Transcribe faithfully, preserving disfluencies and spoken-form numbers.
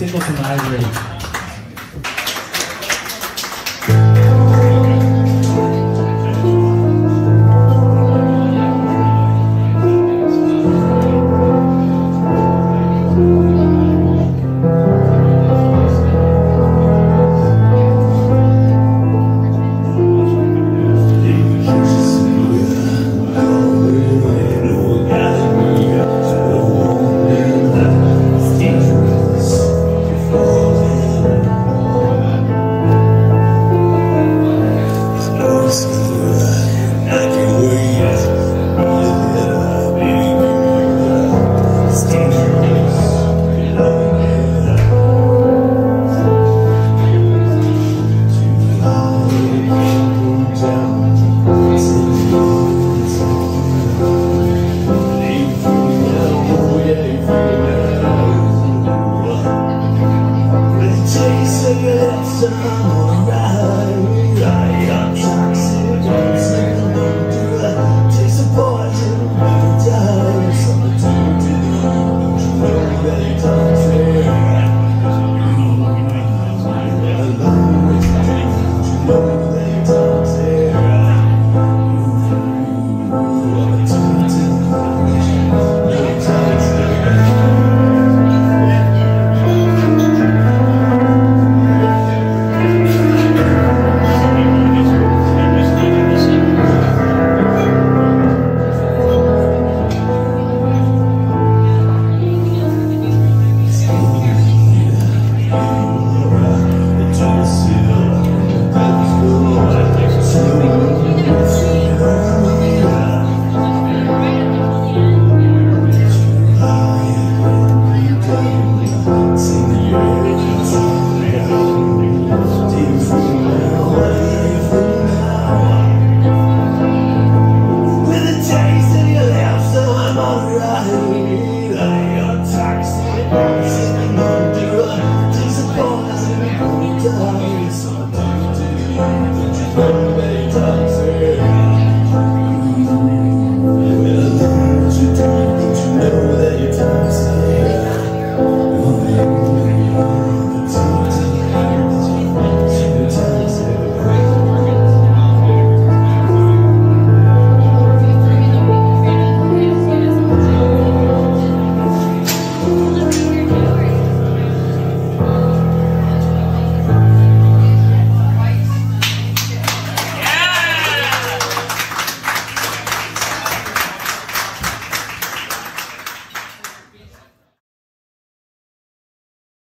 Singleton Ivory. So